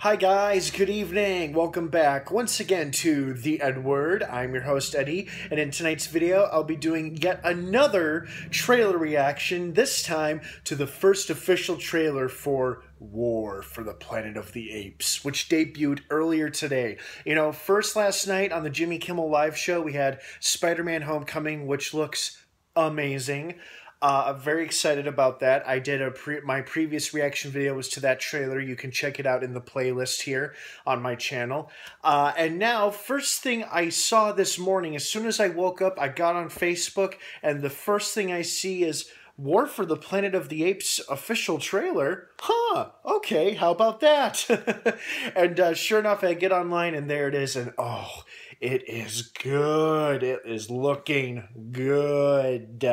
Hi guys, good evening. Welcome back once again to The EdWord. I'm your host Eddie, and in tonight's video I'll be doing yet another trailer reaction, this time to the first official trailer for War for the Planet of the Apes, which debuted earlier today. You know, first last night on the Jimmy Kimmel live show we had Spider-Man Homecoming, which looks amazing. I'm very excited about that. I did my previous reaction video was to that trailer. You can check it out in the playlist here on my channel. And now, first thing I saw this morning, as soon as I woke up, I got on Facebook, and the first thing I see is War for the Planet of the Apes official trailer. Huh, okay, how about that? And sure enough, I get online, and there it is, and oh, it is good. It is looking good.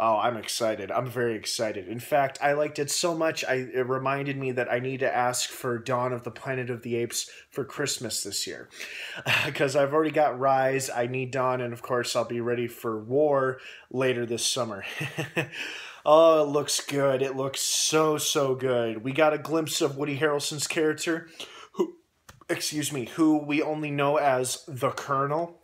Oh, I'm excited. I'm very excited. In fact, I liked it so much, it reminded me that I need to ask for Dawn of the Planet of the Apes for Christmas this year. Because I've already got Rise, I need Dawn, and of course I'll be ready for War later this summer. Oh, it looks good. It looks so, so good. We got a glimpse of Woody Harrelson's character, who we only know as the Colonel.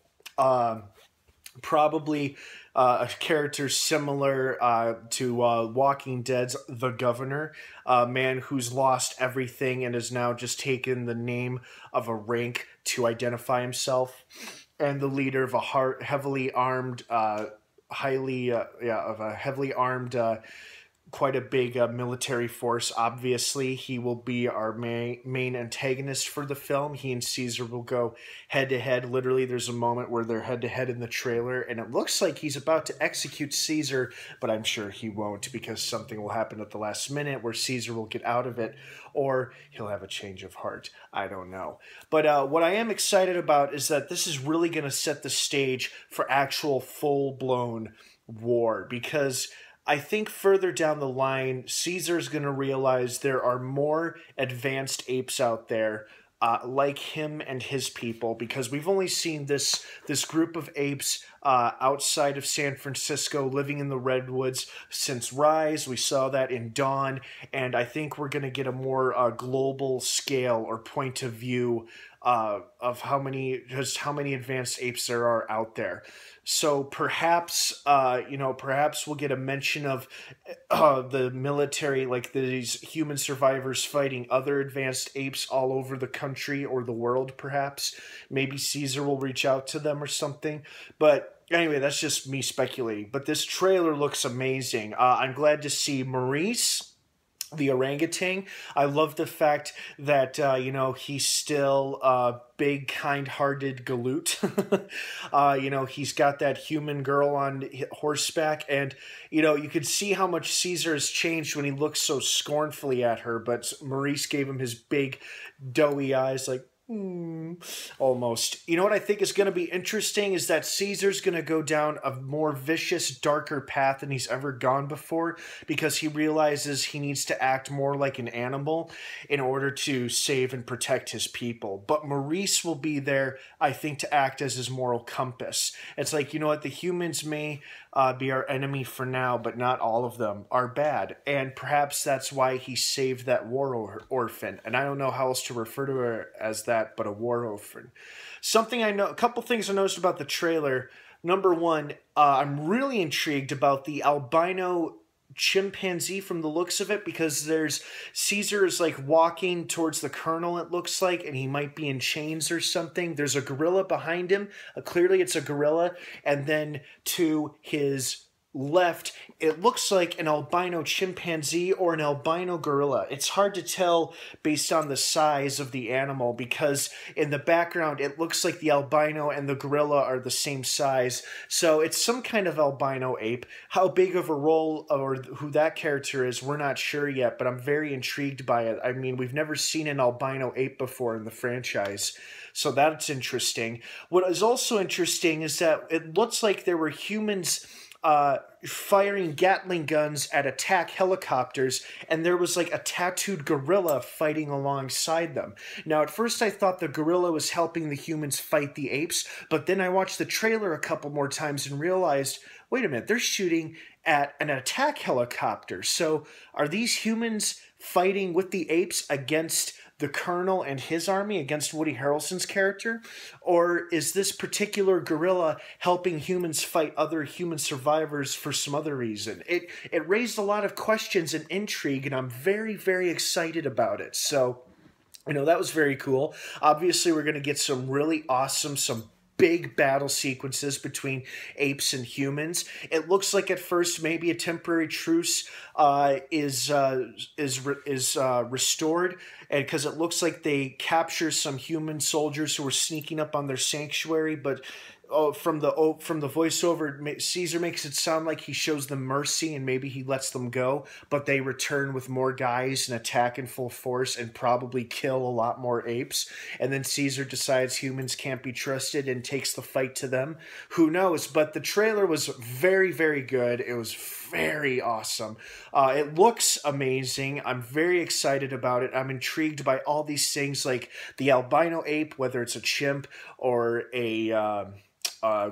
Probably a character similar to Walking Dead's The Governor, a man who's lost everything and has now just taken the name of a rank to identify himself, and the leader of a heavily armed, quite a big military force. Obviously, he will be our main antagonist for the film. He and Caesar will go head-to-head. Literally, there's a moment where they're head-to-head in the trailer, and it looks like he's about to execute Caesar, but I'm sure he won't, because something will happen at the last minute where Caesar will get out of it, or he'll have a change of heart. I don't know. But what I am excited about is that this is really going to set the stage for actual full-blown war, because I think further down the line, Caesar's going to realize there are more advanced apes out there like him and his people, because we've only seen this group of apes outside of San Francisco living in the Redwoods since Rise. We saw that in Dawn, and I think we're going to get a more global scale or point of view of just how many advanced apes there are out there. So perhaps, perhaps we'll get a mention of the military, like these human survivors fighting other advanced apes all over the country or the world, perhaps. Maybe Caesar will reach out to them or something. But anyway, that's just me speculating. But this trailer looks amazing. I'm glad to see Maurice, the orangutan. I love the fact that, he's still a big, kind-hearted galoot. He's got that human girl on horseback, and, you could see how much Caesar has changed when he looks so scornfully at her, but Maurice gave him his big, doughy eyes, like, almost. You know what I think is going to be interesting is that Caesar's going to go down a more vicious, darker path than he's ever gone before, because he realizes he needs to act more like an animal in order to save and protect his people. But Maurice will be there, I think, to act as his moral compass. It's like, you know what, the humans may be our enemy for now, but not all of them are bad. And perhaps that's why he saved that war orphan. And I don't know how else to refer to her as that, but a war orphan. Something I know, a couple things I noticed about the trailer. Number one, I'm really intrigued about the albino chimpanzee from the looks of it, because there's Caesar is like walking towards the colonel, it looks like, and he might be in chains or something. There's a gorilla behind him. Clearly it's a gorilla. And then to his left, it looks like an albino chimpanzee or an albino gorilla. It's hard to tell based on the size of the animal, because in the background it looks like the albino and the gorilla are the same size. So it's some kind of albino ape. How big of a role or who that character is, we're not sure yet, but I'm very intrigued by it. I mean, we've never seen an albino ape before in the franchise, so that's interesting. What is also interesting is that it looks like there were humans firing Gatling guns at attack helicopters, and there was like a tattooed gorilla fighting alongside them. Now, at first I thought the gorilla was helping the humans fight the apes, but then I watched the trailer a couple more times and realized, wait a minute, they're shooting at an attack helicopter. So are these humans fighting with the apes against the the colonel and his army against Woody Harrelson's character? Or is this particular gorilla helping humans fight other human survivors for some other reason? It raised a lot of questions and intrigue, and I'm very, very excited about it. So, you know, that was very cool. Obviously, we're going to get some really awesome, some big battle sequences between apes and humans. It looks like at first maybe a temporary truce is restored, and because it looks like they capture some human soldiers who were sneaking up on their sanctuary. But from the voiceover, Caesar makes it sound like he shows them mercy and maybe he lets them go, but they return with more guys and attack in full force and probably kill a lot more apes. And then Caesar decides humans can't be trusted and takes the fight to them. Who knows? But the trailer was very, very good. It was very awesome. It looks amazing. I'm very excited about it. I'm intrigued by all these things like the albino ape, whether it's a chimp or a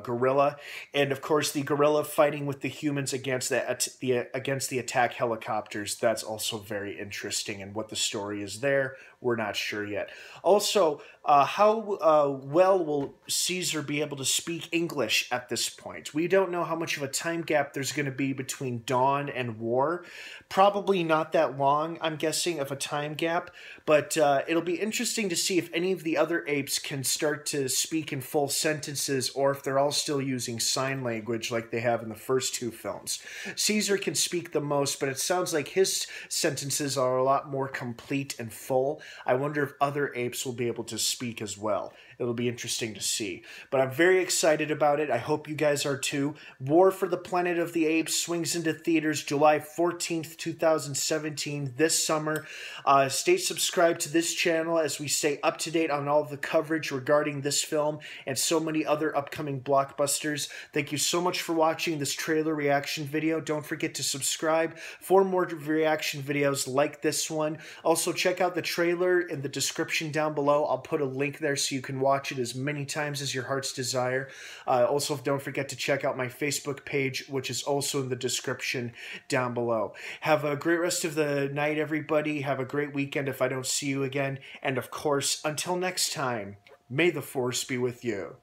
gorilla, and of course the gorilla fighting with the humans against the attack helicopters. That's also very interesting, and what the story is there, we're not sure yet. Also, how well will Caesar be able to speak English at this point? We don't know how much of a time gap there's going to be between Dawn and War. Probably not that long, I'm guessing, of a time gap, but it'll be interesting to see if any of the other apes can start to speak in full sentences, or if they're all still using sign language like they have in the first two films. Caesar can speak the most, but it sounds like his sentences are a lot more complete and full. I wonder if other apes will be able to speak as well. It'll be interesting to see. But I'm very excited about it. I hope you guys are too. War for the Planet of the Apes swings into theaters July 14th, 2017, this summer. Stay subscribed to this channel as we stay up to date on all the coverage regarding this film and so many other upcoming blockbusters. Thank you so much for watching this trailer reaction video. Don't forget to subscribe for more reaction videos like this one. Also, check out the trailer in the description down below. I'll put a link there so you can watch it as many times as your heart's desire. Also, don't forget to check out my Facebook page, which is also in the description down below. Have a great rest of the night, everybody. Have a great weekend if I don't see you again. And of course, until next time, may the force be with you.